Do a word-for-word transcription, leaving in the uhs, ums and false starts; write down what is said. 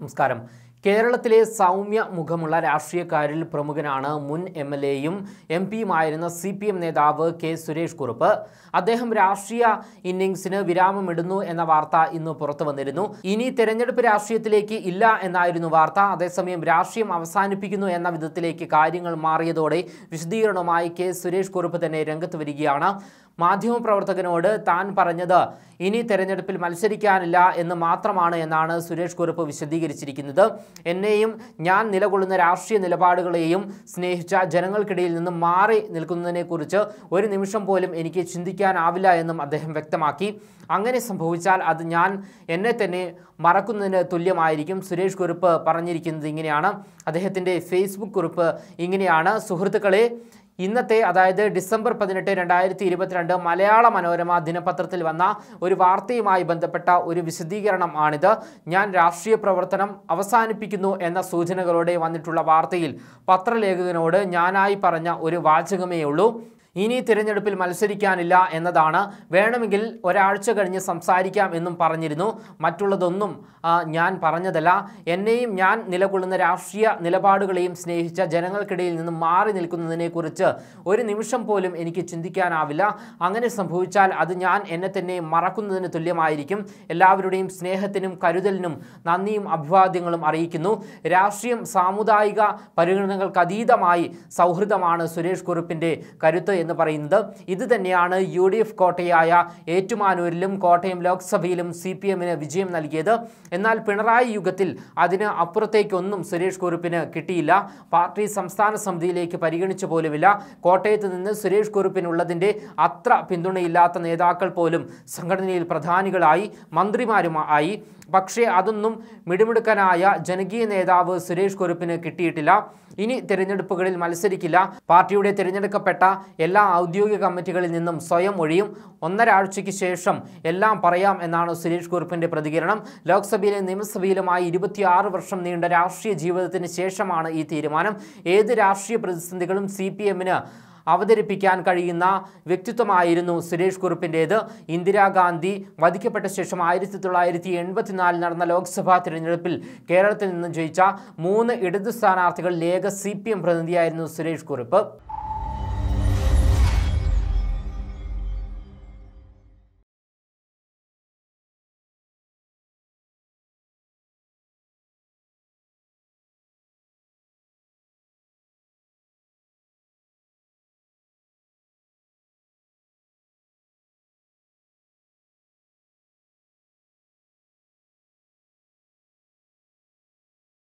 നമസ്കാരം. കേരളത്തിലെ സൗമ്യ മുഖമുള്ള രാഷ്ട്രീയക്കാരിൽ പ്രമുഖനാണ് മുൻ എംഎൽഎയും എംപിയുമായിരുന്ന സിപിഎം നേതാവ് കെ സുരേഷ് കുറുപ്പ്. അദ്ദേഹം രാഷ്ട്രീയ ഇന്നിംഗ്സിന് വിരാമമിടുന്നു എന്ന വാർത്ത ഇന്ന് പുറത്തു വന്നിരുന്നു. ഇനി തെരഞ്ഞെടുപ്പ് രാഷ്ട്രീയത്തിലേക്ക് ഇല്ല എന്നായിരുന്നു വാർത്ത. അതേസമയം രാഷ്ട്രീയം അവസാനിപ്പിക്കുന്നു എന്ന വിധത്തിലേക്ക് കാര്യങ്ങൾ മാറിയതോടെ വിശദീകരണവുമായി കെ സുരേഷ് കുറുപ്പ് തന്നെ രംഗത്ത് വരികയാണ്. മാധ്യമപ്രവർത്തകനോട് താൻ പറഞ്ഞത് ഇനി തെരഞ്ഞെടുപ്പിൽ മത്സരിക്കാനില്ല എന്ന് മാത്രമാണ് എന്നാണ് സുരേഷ് കുറുപ്പ് വിശദീകരിച്ചിരിക്കുന്നത്. എന്നെയും ഞാൻ നിലകൊള്ളുന്ന രാഷ്ട്രീയ നിലപാടുകളെയും സ്നേഹിച്ച ജനങ്ങൾക്കിടയിൽ നിന്നും മാറി നിൽക്കുന്നതിനെക്കുറിച്ച് ഒരു നിമിഷം പോലും എനിക്ക് ചിന്തിക്കാനാവില്ല എന്നും അദ്ദേഹം വ്യക്തമാക്കി. അങ്ങനെ സംഭവിച്ചാൽ അത് ഞാൻ എന്നെ തന്നെ മറക്കുന്നതിന് തുല്യമായിരിക്കും. സുരേഷ് കുറുപ്പ് പറഞ്ഞിരിക്കുന്നത് ഇങ്ങനെയാണ്. അദ്ദേഹത്തിൻ്റെ ഫേസ്ബുക്ക് കുറിപ്പ് ഇങ്ങനെയാണ്. സുഹൃത്തുക്കളെ, ഇന്നത്തെ അതായത് ഡിസംബർ പതിനെട്ട് രണ്ടായിരത്തി ഇരുപത്തിരണ്ട് മലയാള മനോരമ ദിനപത്രത്തിൽ വന്ന ഒരു വാർത്തയുമായി ബന്ധപ്പെട്ട ഒരു വിശദീകരണം ആണിത്. ഞാൻ രാഷ്ട്രീയ പ്രവർത്തനം അവസാനിപ്പിക്കുന്നു എന്ന സൂചനകളോടെ വന്നിട്ടുള്ള വാർത്തയിൽ പത്രലേഖകനോട് ഞാനായി പറഞ്ഞ ഒരു വാചകമേ ഉള്ളൂ. ഇനി തിരഞ്ഞെടുപ്പിൽ മത്സരിക്കാനില്ല എന്നതാണ്. വേണമെങ്കിൽ ഒരാഴ്ച കഴിഞ്ഞ് സംസാരിക്കാം എന്നും പറഞ്ഞിരുന്നു. മറ്റുള്ളതൊന്നും ഞാൻ പറഞ്ഞതല്ല. എന്നെയും ഞാൻ നിലകൊള്ളുന്ന രാഷ്ട്രീയ നിലപാടുകളെയും സ്നേഹിച്ച ജനങ്ങൾക്കിടയിൽ നിന്നും മാറി നിൽക്കുന്നതിനെക്കുറിച്ച് ഒരു നിമിഷം പോലും എനിക്ക് ചിന്തിക്കാനാവില്ല. അങ്ങനെ സംഭവിച്ചാൽ അത് ഞാൻ എന്നെ തന്നെ മറക്കുന്നതിന് തുല്യമായിരിക്കും. എല്ലാവരുടെയും സ്നേഹത്തിനും കരുതലിനും നന്ദിയും അഭിവാദ്യങ്ങളും അറിയിക്കുന്നു. രാഷ്ട്രീയം സാമുദായിക പരിഗണനകൾക്ക് അതീതമായി സൗഹൃദമാണ് സുരേഷ് കുറുപ്പിൻ്റെ കരുത്ത് എന്ന് പറയുന്നത്. ഇത് തന്നെയാണ് യു ഡി എഫ് കോട്ടയായ ഏറ്റുമാനൂരിലും കോട്ടയം ലോക്സഭയിലും സി പി എമ്മിന് വിജയം നൽകിയത്. എന്നാൽ പിണറായി യുഗത്തിൽ അതിന് അപ്പുറത്തേക്കൊന്നും സുരേഷ് കുറുപ്പിന് കിട്ടിയില്ല. പാർട്ടി സംസ്ഥാന സമിതിയിലേക്ക് പരിഗണിച്ചു പോലുമില്ല. കോട്ടയത്ത് നിന്ന് സുരേഷ് കുറുപ്പിനുള്ളതിൻ്റെ അത്ര പിന്തുണയില്ലാത്ത നേതാക്കൾ പോലും സംഘടനയിൽ പ്രധാനികളായി മന്ത്രിമാരുമായി. പക്ഷേ അതൊന്നും മിടുമിടുക്കനായ ജനകീയ നേതാവ് സുരേഷ് കുറുപ്പിന് കിട്ടിയിട്ടില്ല. ഇനി തിരഞ്ഞെടുപ്പുകളിൽ മത്സരിക്കില്ല. പാർട്ടിയുടെ തിരഞ്ഞെടുക്കപ്പെട്ട എല്ലാ ഔദ്യോഗിക കമ്മിറ്റികളിൽ നിന്നും സ്വയം ഒഴിയും. ഒന്നരാഴ്ചയ്ക്ക് ശേഷം എല്ലാം പറയാം എന്നാണ് സുരേഷ് കുറുപ്പിൻ്റെ പ്രതികരണം. ലോക്സഭയിലും നിയമസഭയിലുമായി ഇരുപത്തിയാറ് വർഷം നീണ്ട രാഷ്ട്രീയ ജീവിതത്തിന് ശേഷമാണ് ഈ തീരുമാനം. ഏത് രാഷ്ട്രീയ പ്രതിസന്ധികളും സി പി എമ്മിന് അവതരിപ്പിക്കാൻ കഴിയുന്ന വ്യക്തിത്വമായിരുന്നു സുരേഷ് കുറുപ്പിൻ്റേത്. ഇന്ദിരാഗാന്ധി വധിക്കപ്പെട്ട ശേഷം ആയിരത്തി തൊള്ളായിരത്തി എൺപത്തിനാലിൽ നടന്ന ലോക്സഭാ തിരഞ്ഞെടുപ്പിൽ കേരളത്തിൽ നിന്ന് ജയിച്ച മൂന്ന് ഇടതു സ്ഥാനാർത്ഥികളിൽ ഏക സി പി എം പ്രതിനിധിയായിരുന്നു സുരേഷ് കുറുപ്പ്.